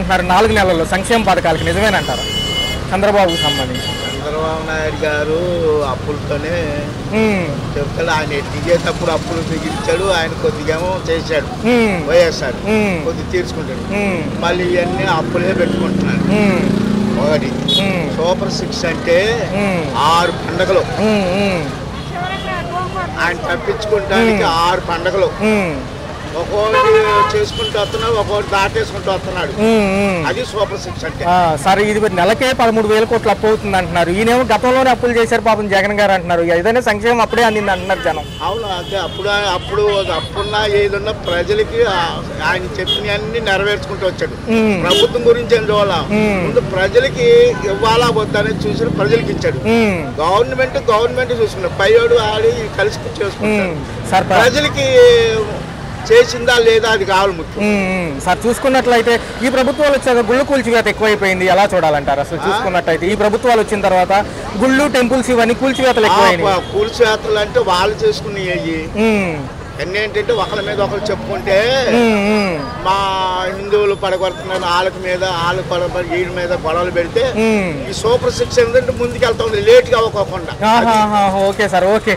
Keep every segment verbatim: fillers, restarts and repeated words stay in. అంటున్నారు నాలుగు నెలల్లో సంక్షేమ పథకాలకు నిజమేనంటారా చంద్రబాబుకు సంబంధించి? చంద్రబాబు నాయుడు గారు అప్పులతోనే చెప్తాడు. ఆయన ఎదిగేటప్పుడు అప్పులు మిగిలిచాడు, ఆయన కొద్దిగా చేశాడు వైఎస్ఆర్, కొద్ది తీర్చుకుంటాడు. మళ్ళీ ఇవన్నీ అప్పులే పెట్టుకుంటున్నాడు. ఒకటి సూపర్ సిక్స్ అంటే ఆరు పండగలు ఆయన తప్పించుకోవడానికి, ఆరు పండగలు ఒక్కొక్కటి చేసుకుంటూ వస్తున్నాడు, ఒక్కొక్కటి దాటేసుకుంటూ వస్తున్నాడు. అది సూపర్ సిక్స్ అంటే. సరే, ఇది నెలకే పదమూడు వేల కోట్లు అప్పు అవుతుంది అంటున్నారు. ఈయనేమో గతంలోనే అప్పులు చేశారు పాపం జగన్ గారు అంటున్నారు. ఏదైనా సంక్షేమం అప్పుడే అందింది అంటున్నారు జనం. అవును, అదే అప్పుడు అప్పుడు అప్పున్నా ఏదున్నా ప్రజలకి ఆయన చెప్పిన అన్ని నెరవేర్చుకుంటూ వచ్చాడు. ప్రభుత్వం గురించి అందువల్ల ముందు ప్రజలకి ఇవ్వాలా వద్దని చూసి ప్రజలకి ఇచ్చాడు. గవర్నమెంట్ గవర్నమెంట్ చూసుకున్నాడు, పైవాడు ఆడి కలిసి చేసుకుంటాడు. ప్రజలకి చేసిందా లేదా అది కావాలి ముఖ్యం. సార్, చూసుకున్నట్లయితే ఈ ప్రభుత్వాలు వచ్చాక గుళ్ళు కూల్చివేత ఎక్కువైపోయింది. ఎలా చూడాలంటారు అసలు? చూసుకున్నట్లయితే ఈ ప్రభుత్వాలు వచ్చిన తర్వాత గుళ్ళు, టెంపుల్స్ ఇవన్నీ కూల్చివేతలు ఎక్కువ. కూల్చివేతలు అంటే వాళ్ళు చేసుకునేవి అన్నీ ఏంటంటే ఒకళ్ళ మీద ఒకరు చెప్పుకుంటే మా హిందువులు పడగొడుతున్నారు, వాళ్ళకి మీద వాళ్ళకి పడగ వీళ్ళ మీద గొడవలు పెడితే ఈ సూపర్ సిక్స్ ఏంటంటే ముందుకెళ్తా ఉంది లేట్గా అవ్వకోకుండా. ఓకే సార్, ఓకే,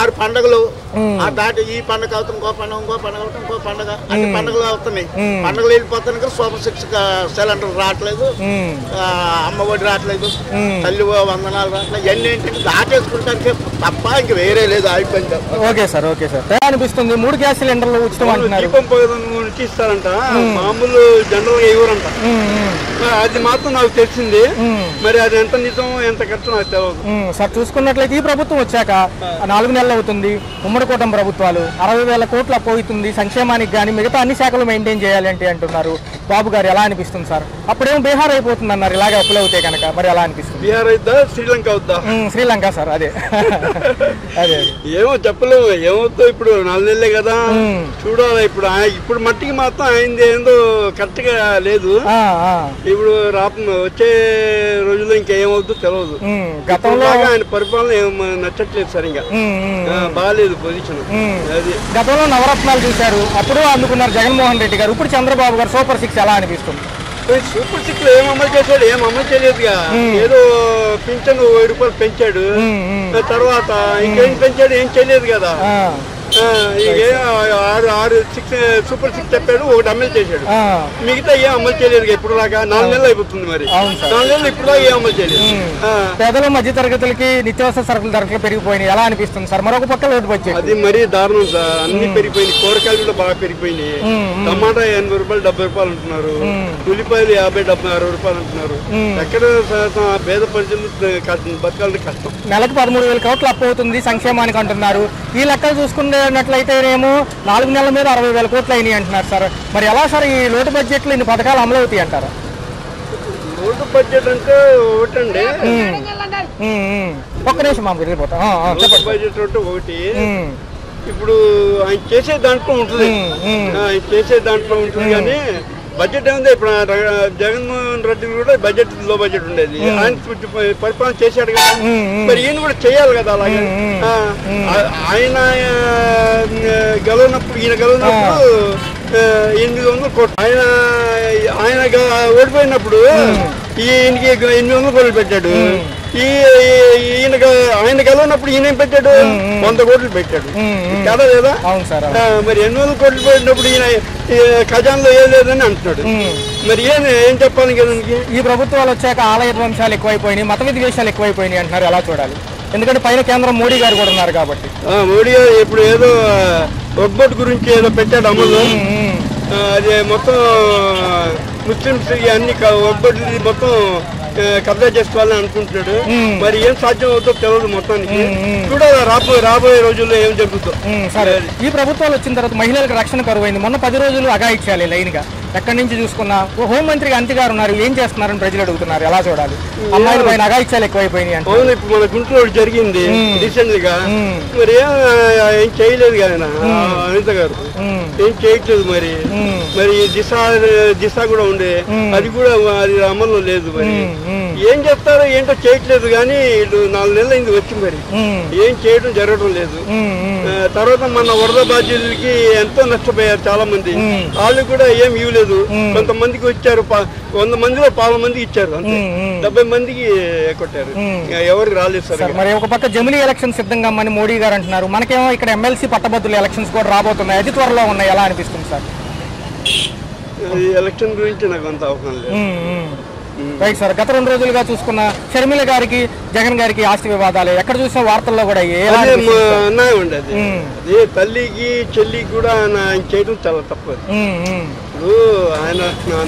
ఆరు పండుగలు. ఆ దాటి ఈ పండుగ అవుతుంది, ఇంకో పండుగ, ఇంకో పండుగ అవుతుంది, ఇంకో పండుగ, అన్ని పండుగలు అవుతున్నాయి. పండుగలు వెళ్ళిపోతానికి సూపర్ సిక్స్ సిలిండర్ రావట్లేదు, అమ్మఒడి రావట్లేదు, తల్లి వందనాలు రావట్లేదు. ఇవన్నీ ఏంటంటే దాటేసుకుంటానికి తప్ప ఇంక వేరే లేదు, అయిపోయింది. Okay sir, okay sir. అనిపిస్తుంది మూడు గ్యాస్ సిలిండర్లు ఉచితం అంటున్నారు. ఇస్తారంట, మామూలు జనరల్ గా ఇవ్వరంట. అది మాత్రం నాకు తెలిసింది. మరి అది ఎంత నిజం ఎంత కష్టం అయితే సార్. చూసుకున్నట్లయితే ఈ ప్రభుత్వం వచ్చాక నాలుగు నెలలు అవుతుంది, ఉమ్మడి కూటమి ప్రభుత్వాలు అరవై వేల కోట్లు అప్పవుతుంది సంక్షేమానికి. కానీ మిగతా అన్ని శాఖలు మెయింటైన్ చేయాలి అంటే అంటున్నారు బాబు గారు. ఎలా అనిపిస్తుంది సార్? అప్పుడేమో బీహార్ అయిపోతుంది అన్నారు ఇలాగే అప్పులు అవుతాయి కనుక. మరి ఎలా అనిపిస్తుంది? బీహార్ అవుతా, శ్రీలంక అవుతా? శ్రీలంక సార్, అదే అదే ఏమో చెప్పలేము ఏమవుతావు. ఇప్పుడు నాలుగు నెలలే కదా, చూడాలి. ఇప్పుడు ఇప్పుడు మట్టికి మాత్రం అయింది ఏందో కరెక్ట్ గా లేదు. ఇప్పుడు రా వచ్చే రోజుల్లో ఇంకేమవుతుందో తెలియదు. గతంలో ఆయన పరిపాలన ఏమో నచ్చట్లేదు సార్, ఇంకా బాగాలేదు పొజిషన్. గతంలో నవరత్నాలు చూశారు, అప్పుడు అందుకున్నారు జగన్మోహన్ రెడ్డి గారు. ఇప్పుడు చంద్రబాబు గారు సూపర్ సిక్స్ ఎలా అనిపిస్తుంది? సూపర్ సిక్స్ లో ఏం అమలు చేశాడు? ఏం అమలు చేయలేదుగా. ఏదో పింఛన్ వెయ్యి రూపాయలు పెంచాడు, తర్వాత ఇంకేం పెంచాడు? ఏం చేయలేదు కదా. ఆరు ఆరు సిక్స్ సూపర్ సిక్స్ చెప్పాడు, ఒకటి అమలు చేశాడు. మిగతా ఏం అమలు చేయలేదు ఇప్పుడు దాకా. నాలుగు నెలలు అయిపోతుంది, మరి నాలుగు నెలలు ఇప్పుడు దాకా ఏం అమలు చేయలేదు. పేదలు, మధ్య తరగతులకి నిత్యావసర సరుకుల ధరలు పెరిగిపోయినాయి. ఎలా అనిపిస్తుంది సార్? మరొక పక్క లోటు బడ్జెట్, అది మరీ దారుణం సార్. అన్ని పెరిగిపోయినాయి, కూరగాయలు కూడా బాగా పెరిగిపోయినాయి. టమాటా ఎనభై రూపాయలు డెబ్బై రూపాయలు అంటున్నారు, ఉల్లిపాయలు యాభై డెబ్బై అరవై రూపాయలు అంటున్నారు. ఎక్కడ పేద ప్రజలు బతకాలంటే కష్టం. నెలకు పదమూడు వేల కోట్లు అప్పు అవుతుంది సంక్షేమానికి అంటున్నారు. ఈ లెక్కలు చూసుకుంటే ేమో నాలుగు నెలల మీద అరవై వేల కోట్లు అయినాయి అంటున్నారు సార్. మరి ఎలా సార్ ఈ లోటు బడ్జెట్ లో ఇన్ని పథకాలు అమలు అవుతాయి అంటారా? లోటు బడ్జెట్ అంటే ఒకటండి, ఒక్క నిమిషం మాకు వెళ్ళిపోతాం. బడ్జెట్ అంటే ఒకటి. ఇప్పుడు ఆయన చేసే దాంట్లో ఉంటుంది, ఆయన చేసే దాంట్లో ఉంటుంది. కానీ బడ్జెట్ ఏముంది ఇప్పుడు? జగన్మోహన్ రెడ్డి కూడా బడ్జెట్ లో బడ్జెట్ ఉండేది. ఆయన పరిపాలన చేశాడు కదా, మరి ఈయన కూడా చేయాలి కదా. అలాగే ఆయన గెలవనప్పుడు ఈయన గెలవనప్పుడు ఎనిమిది వందల కోట్లు, ఆయన ఆయన ఓడిపోయినప్పుడు ఈయనకి ఎనిమిది వందల కోట్లు పెట్టాడు. ఈ ఈయన ఆయన గెలవనప్పుడు ఈయన ఏం పెట్టాడు? వంద కోట్లు పెట్టాడు కదా లేదా? మరి ఎన్ని వందల కోట్లు పెట్టినప్పుడు ఈయన ఖజానాలో ఏం లేదని అంటున్నాడు. మరి ఏం ఏం చెప్పాలి కదా? ఈ ప్రభుత్వాలు వచ్చాక ఆలయ ధ్వంసాలు ఎక్కువైపోయినాయి, మత విద్వేషాలు ఎక్కువైపోయినాయి అంటున్నారు. ఎలా చూడాలి? ఎందుకంటే పైన కేంద్రం మోడీ గారు కూడా ఉన్నారు కాబట్టి. మోడీ గారు ఇప్పుడు ఏదో ఒక్కటి గురించి ఏదో పెట్టాడు అమలు, అది మొత్తం ముస్లిమ్స్ అన్ని ఒక్కటి మొత్తం కబ్జా చేసుకోవాలని అనుకుంటున్నాడు. మరి ఏం సాధ్యం అవుతో తెలియదు. మొత్తానికి చూడాలి రాబోయే రాబోయే రోజుల్లో ఏం జరుగుతుందో. సరే, ఈ ప్రభుత్వాలు వచ్చిన తర్వాత మహిళలకు రక్షణ కరువైంది. మొన్న పది రోజులు అగా ఇచ్చాలి లైన్ గా. ఎక్కడి నుంచి చూసుకున్నా హోం మంత్రి అంతి గారు ఉన్నారు, ఏం చేస్తున్నారని ప్రజలు అడుగుతున్నారు, ఎలా చూడాలి? అమ్మాయిలపై నగాయిత్యాలు ఎక్కువైపోయినాయి అంటే ఇప్పుడు మన గుంటూరు జరిగింది రీసెంట్ గా, మరి ఏం చేయలేదు కదా అనిత గారు, ఏం చేయట్లేదు. మరి మరి దిశ దిశ కూడా ఉండే, అది కూడా అది అమలు లేదు. మరి ఏం చెప్తారో ఏంటో చేయట్లేదు. కానీ ఇటు నాలుగు నెలలు అయింది వచ్చి, మరి ఏం చేయడం జరగడం లేదు. తర్వాత మన వరద బాధ్యులకి ఎంతో నష్టపోయారు చాలా మంది, వాళ్ళు కూడా ఏం ఇవ్వలేదు. కొంతమందికి వచ్చారు, వంద మందిలో పాల మందికి ఇచ్చారు, అంతే. డెబ్బై మందికి కొట్టారు, ఎవరికి రాలేదు సార్. మరి ఒక పక్క జమిలీ ఎలక్షన్ సిద్ధంగా మన మోడీ గారు అంటున్నారు, మనకేమో ఇక్కడ ఎమ్మెల్సీ పట్టభద్రుల ఎలక్షన్స్ కూడా రాబోతున్నాయి, అది త్వరలో ఉన్నాయి, ఎలా అనిపిస్తుంది సార్? ఎలక్షన్ గురించి నాకు అంత అవసరం లేదు. రైట్ సార్, గత రెండు రోజులుగా చూసుకున్న షర్మిల గారికి జగన్ గారికి ఆస్తి వివాదాలు ఎక్కడ చూసిన వార్తల్లో కూడా అయ్యాయి. తల్లికి చెల్లికి కూడా చేయడం చాలా తప్పదు. ఇప్పుడు ఆయన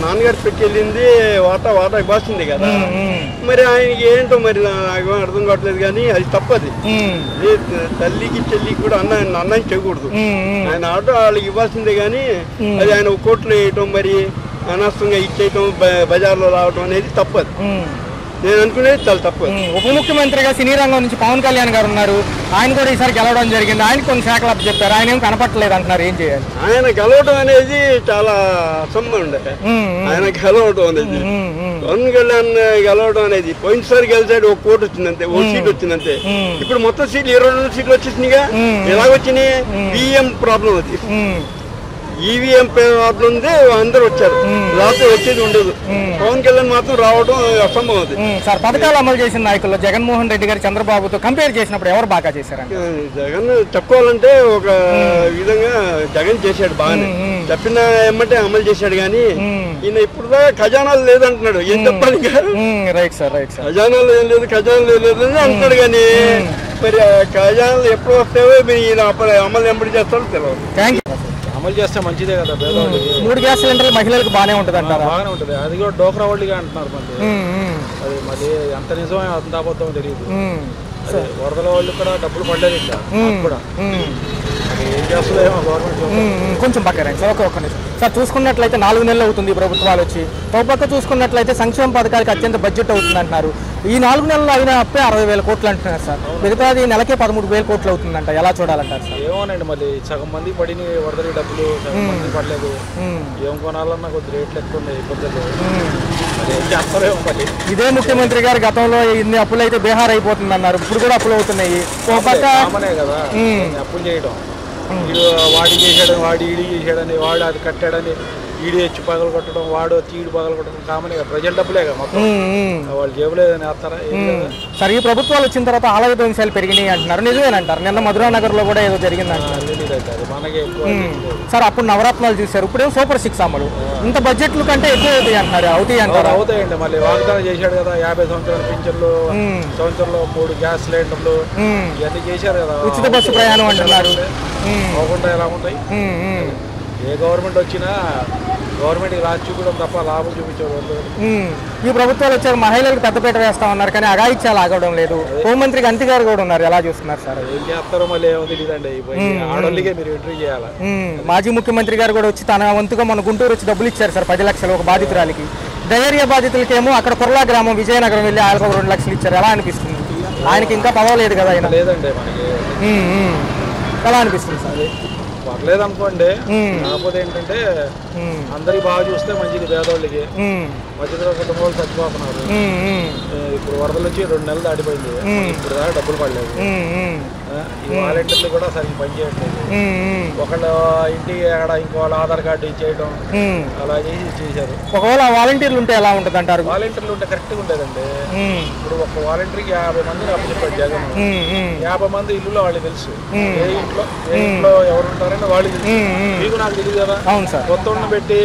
నాన్నగారు పెట్టి వెళ్ళింది వాటా వాటాకి బాసింది కదా, మరి ఆయనకి ఏంటో మరి నాకు అర్థం కావట్లేదు. కానీ అది తప్పది, తల్లికి చెల్లికి కూడా అన్న అన్నయ్య చేయకూడదు. ఆయన ఆటో వాళ్ళకి ఇవ్వాల్సిందే, కానీ అది ఆయన కోర్టులో వేయటం, మరి అనవసరంగా ఇచ్చేయటం, బజార్లో రావడం అనేది తప్పదు. నేను అనుకునేది చాలా తప్పదు. ఉప ముఖ్యమంత్రిగా సినీ రంగం నుంచి పవన్ కళ్యాణ్ గారు ఉన్నారు, ఆయన కూడా ఈసారి గెలవడం జరిగింది. ఆయన కొన్ని శాఖలు అప్పు చెప్పారు, ఆయన ఏం కనపట్టలేదు అంటున్నారు, ఏం చేయాలి? ఆయన గెలవడం అనేది చాలా అసంభవం ఉండే. ఆయన గెలవడం అనేది పవన్ కళ్యాణ్ గెలవడం అనేది పోయినసారి గెలిచాడు, ఒక కోటు వచ్చిందంతే, ఓ సీట్ వచ్చిందంతే. ఇప్పుడు మొత్తం సీట్లు ఇరవై రెండు సీట్లు వచ్చేసినాయిగా, ఎలాగొచ్చినాయి? బిఎం ప్రాబ్లం వచ్చేసి ఈవీఎం ప్రాబ్లం ఉంది, అందరు వచ్చారు, రాత్రి వచ్చేది ఉండదు. పవన్ కళ్యాణ్ మాత్రం రావడం అసంభవం. అది సార్, పథకాలు అమలు చేసిన నాయకుల్లో జగన్మోహన్ రెడ్డి గారు చంద్రబాబుతో కంపేర్ చేసినప్పుడు ఎవరు బాగా చేశారు? జగన్ చెప్పుకోవాలంటే ఒక విధంగా జగన్ చేశాడు బాగానే, చెప్పిన ఏమంటే అమలు చేశాడు. కానీ ఈయన ఇప్పుడు ఖజానాలు లేదంటున్నాడు, ఏం చెప్పాలి? రైట్ సార్, రైట్ సార్, ఖజానాలు ఏం లేదు, ఖజానాలు ఏం లేదు అని అంటున్నాడు. కానీ మరి ఖజానాలు ఎప్పుడు వస్తాయో ఈయన అమలు ఎంపిక చేస్తాడో తెలియదు. అమలు చేస్తే మంచిదే కదా, మూడు గ్యాస్ సిలిండర్లు మహిళలకు బాగానే ఉంటుంది అంటారు, బాగానే ఉంటుంది. అది కూడా డోక్రా వాళ్ళుగా అంటున్నారు మళ్ళీ, అది మళ్ళీ ఎంత నిజమే అంత అబద్ధమో తెలియదు. వరదల వాళ్ళు కూడా డబ్బులు పడలేదు ఇట్లా కూడా, ఏం చేస్తలేమో గవర్నమెంట్ కొంచెం పక్కన. ఓకే, ఒక్క నిమిషం సార్. చూసుకున్నట్లయితే నాలుగు నెలలు అవుతుంది ప్రభుత్వాలు వచ్చి, ఒక పక్క చూసుకున్నట్లయితే సంక్షేమ పథకాలకి అత్యంత బడ్జెట్ అవుతుంది అంటున్నారు. ఈ నాలుగు నెలలు అయినా అప్పే అరవై వేల కోట్లు అంటున్నారు సార్, మిగతాది నెలకే పదమూడు వేల కోట్లు అవుతుందంట, ఎలా చూడాలంటారు సార్? ఏమోనండి, మళ్ళీ సగం మంది పడిన వరదలు డబ్బులు పడలేదు. ఏం కొనాలన్నా కొద్ది రేట్లు ఎక్కువ ఉన్నాయి, ఇబ్బంది. ఇదే ముఖ్యమంత్రి గారు గతంలో ఇన్ని అప్పులు అయితే బీహార్ అయిపోతుంది అన్నారు, ఇప్పుడు కూడా అప్పులు అవుతున్నాయి. ఒక పక్క కదా అప్పులు చేయడం, వాడి చేసాడని వాడు ఈడీ చేసాడని వాడు అది కట్టాడని ఈడీ వచ్చి పగలు కొట్టడం, వాడు తీడు పగలు కొట్టడం కామనే కదా, ప్రజల డబ్బులేగా మొత్తం, వాళ్ళు జేబులేదని వేస్తారా? సరే, ఈ ప్రభుత్వాలు వచ్చిన తర్వాత ఆలయ ధ్వంసాలు పెరిగినాయి అంటున్నారు, నిజమేనంటారు? నిన్న మధురా నగర్ లో కూడా ఏదో జరిగింది అంటారు, మనకే సార్. అప్పుడు నవరత్నాలు చూశారు, ఇప్పుడేమో సూపర్ సిక్స్ అమలు, ఇంత బడ్జెట్లు కంటే ఎక్కువ అవుతాయి అంటారు, అవుతాయి అంటారు అవుతాయండి. మళ్ళీ వాగ్దానం చేశాడు కదా, యాభై సంవత్సరాల పింఛన్లు, సంవత్సరంలో మూడు గ్యాస్ సిలిండర్లు, ఇవన్నీ చేశారు కదా. ఉచిత బస్సు ప్రయాణం అంటున్నారు, బాగుంటాయి. ఎలా ఉంటాయి? ఏ గవర్నమెంట్ వచ్చినా గవర్నమెంట్ రాజు చూపించడం తప్ప లాభం చూపించేవాళ్ళు. ఈ ప్రభుత్వాలు వచ్చారు, మహిళలకు పెద్దపేట వేస్తా ఉన్నారు, కానీ అగాయిత్యాలు ఆగడం లేదు. హోంమంత్రి గంతి గారు కూడా ఉన్నారు, ఎలా చూస్తున్నారు సార్? ఏం చేస్తారో మళ్ళీ ఏమో తెలియదండి, ఆడోళ్ళకే మీరు ఎంట్రీ చేయాలి. మాజీ ముఖ్యమంత్రి గారు కూడా వచ్చి తన వంతుగా మన గుంటూరు వచ్చి డబ్బులు ఇచ్చారు సార్, పది లక్షలు ఒక బాధితురాలికి. డయేరియా బాధితులకేమో అక్కడ కొర్లా గ్రామం విజయనగరం వెళ్ళి ఆయన రెండు లక్షలు ఇచ్చారు, ఎలా అనిపిస్తుంది? ఆయనకి ఇంకా పర్వాలేదు కదా ఆయన, లేదండి మనకి, ఎలా అనిపిస్తుంది సార్? పర్లేదు అనుకోండి, కాకపోతే ఏంటంటే అందరికి బాగా చూస్తే మంచిది. పేదవాళ్ళకి మధ్యతర కుటుంబాలు చచ్చిపోతున్నారు. ఇప్పుడు వరదలు వచ్చి రెండు నెలలు దాటిపోయింది, ఇప్పుడు దాకా డబ్బులు పడలేదు. ఈ వాలంటీర్లు కూడా సరిగ్గా పనిచేయట్లేదు, ఒకళ్ళు ఇంటికి అక్కడ ఇంకోళ్ళ ఆధార్ కార్డు ఇచ్చేయడం అలా చేసి చేశారు. ఒకవేళ వాలంటీర్లు ఉంటే ఎలా ఉంటుంది అంటారు? వాలంటీర్లు ఉంటే కరెక్ట్గా ఉండేదండి. ఇప్పుడు ఒక వాలంటీర్కి యాభై మంది అప్పచెప్పాడు జగన్, యాభై మంది ఇల్లులో వాళ్ళకి తెలుసు, ఏ ఇంట్లో ఏ ఇంట్లో ఎవరు ఉంటారని వాళ్ళు తెలుసు, మీకు నాకు తెలియదు కదా. మొత్తం పెట్టి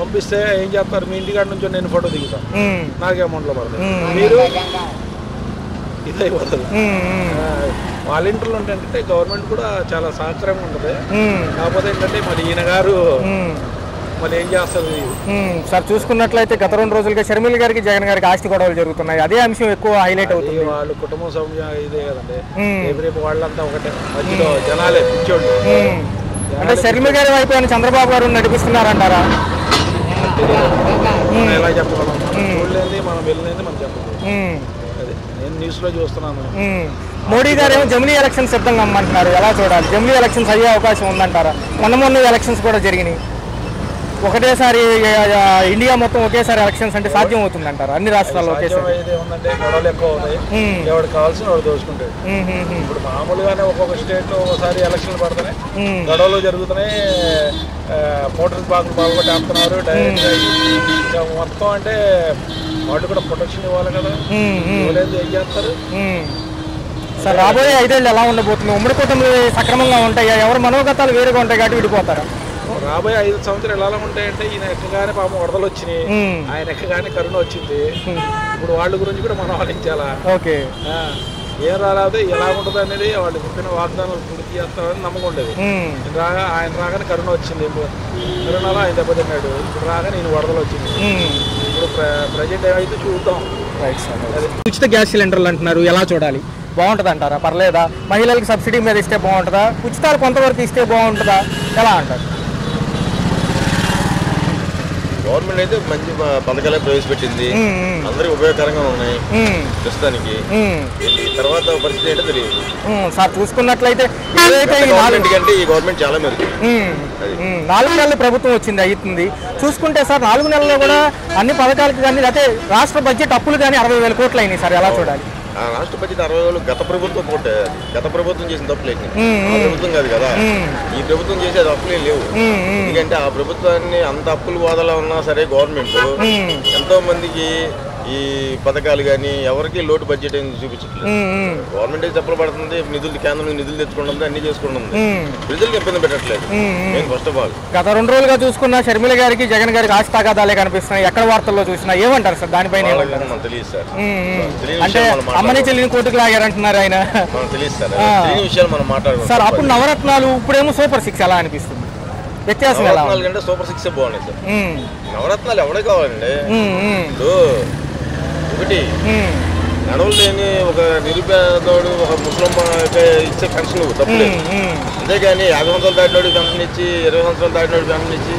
పంపిస్తే ఏం చేస్తారు? మీ ఇంటికాడ నుంచి నేను ఫోటో దిగుతాను, నాకు అమౌంట్లో పడతాను, మీరు ఇది అయిపోతుంది. వాలంటీర్లు ఏంటంటే గవర్నమెంట్ కూడా చాలా సహకారంగా ఉంటుంది, కాకపోతే ఏంటంటే మరి ఈయన గారు మళ్ళీ ఏం చేస్తారు? సార్ చూసుకున్నట్లయితే గత రెండు రోజులుగా షర్మిల గారికి జగన్ గారికి ఆస్తి గొడవలు జరుగుతున్నాయి, అదే అంశం ఎక్కువ హైలైట్ అవుతుంది. వాళ్ళు కుటుంబ సభ్యులు ఇదే కదండి, రేపు రేపు వాళ్ళంతా ఒకటే మధ్యలో జనాలే పిచ్చోళ్ళు. అంటే షర్మిల గారి వైపు చంద్రబాబు గారు నడిపిస్తున్నారంటారా? మనం ఎలా చెప్పగలం, చూడలేంది మనం వెళ్ళలేంది మనం చెప్పలేదు. అదే నేను న్యూస్ లో చూస్తున్నాను. మోడీ గారు ఏమో జమినీ ఎలక్షన్స్ సిద్ధంగా అమ్మంటున్నారు, ఎలా చూడాలి? జమినీ ఎలక్షన్స్ అయ్యే అవకాశం ఉందంటారా? మొన్న మొన్న ఎలక్షన్స్ కూడా జరిగినాయి, ఒకటేసారి ఇండియా మొత్తం ఒకేసారి ఎలక్షన్స్ అంటే సాధ్యం అవుతుంది అంటారు అన్ని రాష్ట్రాల్లో ఒకేసారి? గొడవలు ఎక్కువ అవుతాయి, ఎవరు కావాల్సిన వాడు దోచుకుంటాడు. ఇప్పుడు మామూలుగానే ఒక్కొక్క స్టేట్ ఒకసారి ఎలక్షన్లు పడుతున్నాయి, గొడవలు జరుగుతున్నాయి, మోటార్ బాగులు బాగా ఆపుతున్నారు డైరెక్ట్గా మొత్తం. అంటే వాళ్ళు కూడా ప్రొటెక్షన్ ఇవ్వాలి కదా, ఇవ్వలేదు ఏం చేస్తారు? సార్ రాబోయే ఐదేళ్ళు ఎలా ఉండబోతుంది? ఉమ్మడి కూటమి సక్రమంగా ఉంటాయా? ఎవరు మనోగతాలు వేరుగా ఉంటాయి కాబట్టి విడిపోతారా? రాబోయే ఐదు సంవత్సరాలు ఎలా ఉంటాయంటే, ఈయన ఎక్కగానే పాపం వరదలు వచ్చినాయి, ఆయన ఎక్కగానే కరోనా వచ్చింది. ఇప్పుడు వాళ్ళ గురించి కూడా మనం ఆలోచించాలా? ఏం రాలేదు, ఎలా ఉంటుంది అనేది వాళ్ళు చెప్పిన వాగ్దానాలు పూర్తి చేస్తారని నమ్మకం ఉండేది. రాగా ఆయన రాగానే కరోనా వచ్చింది, కరోనాలో ఆయన దెబ్బతిన్నాడు, ఇప్పుడు రాగానే ఈయన వరదలు వచ్చింది. ఇప్పుడు ప్రజెంట్ ఏమైతే చూద్దాం. ఉచిత గ్యాస్ సిలిండర్లు అంటున్నారు, ఎలా చూడాలి? బాగుంటుంది అంటారా? పర్లేదా? మహిళలకు సబ్సిడీ మీద ఇస్తే బాగుంటుందా? ఉచితాలు కొంతవరకు ఇస్తే బాగుంటుందా? ఎలా అంటారు? గవర్నమెంట్ అయితే మంచి పథకాలే ప్రవేశపెట్టింది, అందరికి ఉపయోగకరంగా ఉన్నాయి ప్రస్తుతానికి. తర్వాత పరిస్థితి ఏంటో తెలియదు సార్. చూసుకున్నట్లయితే అంటే ఈ గవర్నమెంట్ చాలా మేరకు నాలుగు నెలలు ప్రభుత్వం వచ్చింది అవుతుంది. చూసుకుంటే సార్ నాలుగు నెలల్లో కూడా అన్ని పథకాలకు కానీ లేకపోతే రాష్ట్ర బడ్జెట్ అప్పులు కానీ అరవై వేల కోట్లు అయినాయి సార్, ఎలా చూడాలి? రాష్ట్ర బడ్జెట్ అరవై వేలు గత ప్రభుత్వం కోటే, గత ప్రభుత్వం చేసిన తప్పులే, ఆ ప్రభుత్వం కాదు కదా ఈ ప్రభుత్వం చేసేది, అప్పులే లేవు. ఎందుకంటే ఆ ప్రభుత్వాన్ని అంత అప్పులు బాధలా ఉన్నా సరే గవర్నమెంట్ ఎంతో మందికి ఈ పథకాలు కానీ ఎవరికి లోటు బడ్జెట్ ఏం చూపించట్లేదు. గవర్నమెంట్ అయితే తప్పులు పడుతుంది, నిధులు కేంద్రం నిధులు తెచ్చుకుంటుంది, అన్ని చేసుకుంటుంది, ప్రజలకు ఇబ్బంది పెట్టట్లేదు. నేను ఫస్ట్ ఆఫ్ ఆల్ గత రెండు రోజులుగా చూసుకున్నా షర్మిల గారికి జగన్ గారికి ఆస్తి తగాదాలే కనిపిస్తున్నాయి, ఎక్కడ వార్తల్లో చూసినా. ఏమంటారు సార్ దానిపైన? తెలియదు సార్, అంటే అమ్మని చెల్లిని కోర్టుకు లాగారంటున్నారు ఆయన, తెలియదు సార్ విషయాలు మనం మాట్లాడుకుంటాం సార్. అప్పుడు నవరత్నాలు, ఇప్పుడేమో సూపర్ సిక్స్, ఎలా అనిపిస్తుంది వ్యత్యాసం? నవరత్నాలు కంటే సూపర్ సిక్స్ బాగున్నాయి సార్. నవరత్నాలు ఎవడే కావాలండి? ఇప్పుడు ఒకటి నడవలు లేని ఒక నిరుపేదోడు ఒక ముస్లిం ఇచ్చే పెన్షన్ తప్పలేదు, అంతేగాని యాభై సంవత్సరాలు దాటినోడు పెన్షన్ ఇచ్చి ఇరవై సంవత్సరాలు దాటినోడు పెన్షన్ ఇచ్చి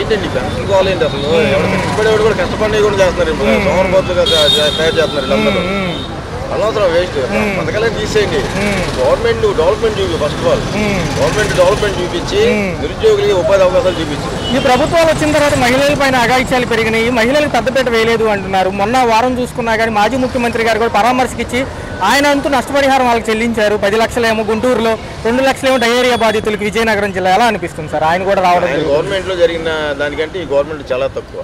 ఏంటండి పెన్షన్ కావాలండి? అసలు ఎవరు కష్టపడేవాడు కూడా కష్టపడి కూడా చేస్తున్నారు, ఇప్పుడు సోమరబోతులుగా తయారు చేస్తున్నారు వీళ్ళందరూ, అనవసరం వేస్ట్. పథకాలే తీసేయండి, గవర్నమెంట్ డెవలప్మెంట్ చూపి first of all government development చూపించి నిరుద్యోగులకి ఉపాధి అవకాశాలు చూపించి. ఈ ప్రభుత్వాలు వచ్చిన తర్వాత మహిళల పైన అఘాయిత్యాలు పెరిగినాయి, మహిళలకు పెద్దపేట వేయలేదు అంటున్నారు. మొన్న వారం చూసుకున్నా కానీ మాజీ ముఖ్యమంత్రి గారు కూడా పరామర్శకిచ్చి ఆయన అంతా నష్టపరిహారం వాళ్ళకి చెల్లించారు, పది లక్షలేమో గుంటూరులో, రెండు లక్షలేమో డయేరియా బాధితులకు విజయనగరం జిల్లా, ఎలా అనిపిస్తుంది సార్ ఆయన కూడా రావడం? గవర్నమెంట్ లో జరిగిన దానికంటే ఈ గవర్నమెంట్ చాలా తక్కువ.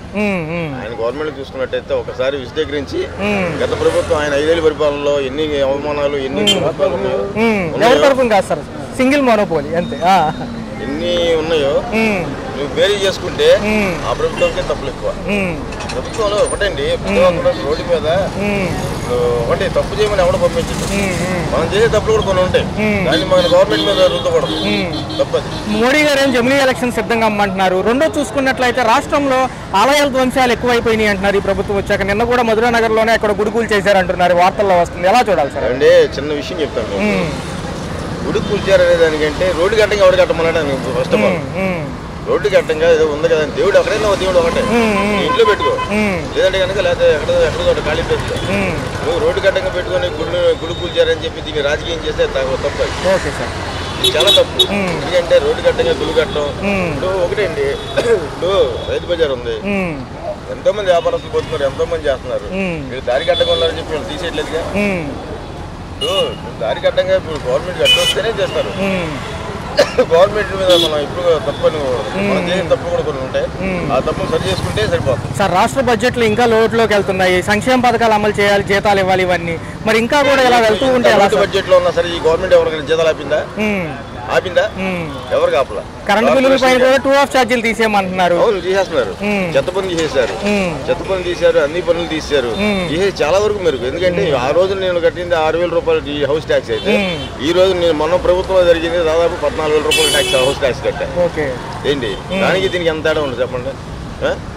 ఆయన గవర్నమెంట్ చూసుకున్నట్టయితే ఒకసారి విశదీకరించి, గత ప్రభుత్వం ఆయన ఐదేళ్ళ పరిపాలనలో ఎన్ని అవమానాలు ఎన్ని తరపున కాదు సార్, సింగిల్ మోనోపోలీ అంతే, ఎన్ని ఉన్నాయో నువ్వు వేరే చేసుకుంటే ఆ ప్రభుత్వంకే తప్పులు ఎక్కువ. ప్రభుత్వంలో ఒకటండి రోడ్డు మీద ఒకటి తప్పు చేయమని ఎవడ పంపించింది, మనం చేసే తప్పులు కూడా కొన్ని ఉంటాయి, దాన్ని మన గవర్నమెంట్ మీద రుద్దకూడదు తప్పదు. మోడీ గారు ఏం జమినీ ఎలక్షన్ సిద్ధంగా అమ్మంటున్నారు. రెండో చూసుకున్నట్లయితే రాష్ట్రంలో ఆలయాల ధ్వంసాలు ఎక్కువైపోయినాయి అంటున్నారు ఈ ప్రభుత్వం వచ్చాక. నిన్న కూడా మధురానగర్లోనే అక్కడ గుడుగులు చేశారంటున్నారు, వార్తల్లో వస్తుంది, ఎలా చూడాలి సార్? అంటే చిన్న విషయం చెప్తాను, గుడి కూల్చారనే దానికంటే రోడ్డు కట్టంగా ఎవరు కట్టమన్నాడు ఫస్ట్ ఆఫ్ ఆల్. రోడ్డు కట్టంగా ఏదో ఉంది కదా, దేవుడు ఒకటైనా దేవుడు ఒకటే, ఇంట్లో పెట్టుకో, లేదంటే కనుక లేకపోతే ఎక్కడ ఎక్కడో ఖాళీ పెట్టుకో. నువ్వు రోడ్డు కట్టంగా పెట్టుకొని గుళ్ళు గుడి కూల్చారని చెప్పి దీన్ని రాజకీయం చేస్తే తప్పు, చాలా తప్పు. ఎందుకంటే రోడ్డు కట్టంగా గుళ్ళు కట్టడం ఇప్పుడు ఒకటే అండి. ఇప్పుడు రైతు బజార్ ఉంది, ఎంతో మంది వ్యాపారస్తులు పోతున్నారు, ఎంతో మంది చేస్తున్నారు, వీళ్ళు దారి కట్టంగా ఉన్నారని చెప్పి వాళ్ళు తీసేయట్లేదుగా. దానికి అడ్డంగా ఇప్పుడు గవర్నమెంట్ అడ్డొస్తేనే చేస్తారు, గవర్నమెంట్ మీద మనం ఇప్పుడు తప్పు మనం చేసిన తప్పు కూడా కొన్ని ఉంటాయి, ఆ తప్పు సరి చేసుకుంటే సరిపోతుంది సార్. రాష్ట్ర బడ్జెట్లు ఇంకా లోటులోకి వెళ్తున్నాయి, సంక్షేమ పథకాలు అమలు చేయాలి, జీతాలు ఇవ్వాలి, ఇవన్నీ మరి ఇంకా కూడా ఇలా వెళ్తూ ఉంటాయి. రాష్ట్ర బడ్జెట్ లో ఉన్నా సరే ఈ గవర్నమెంట్ ఎవరికైనా జీతాలు ఆపిందా? ఆపిందా? ఎవరికి ఆపలా. కరెంట్ బిల్లుల పైన కూడా టూ ఆఫ్ ఛార్జీలు తీసేయమంటున్నారు, తీసేస్తున్నారు, చెత్త పనులు తీసేశారు, చెత్త పనులు తీసారు, అన్ని పనులు తీసారు, తీసేసి చాలా వరకు మెరుగు. ఎందుకంటే ఆ రోజు నేను కట్టింది ఆరు వేల రూపాయలు ఈ హౌస్ ట్యాక్స్ అయితే, ఈ రోజు నేను మన ప్రభుత్వంలో జరిగింది దాదాపు పద్నాలుగు వేల రూపాయలు ట్యాక్స్ హౌస్ ట్యాక్స్ కట్టాను ఏంటి, దానికి దీనికి ఎంత తేడా ఉండదు చెప్పండి?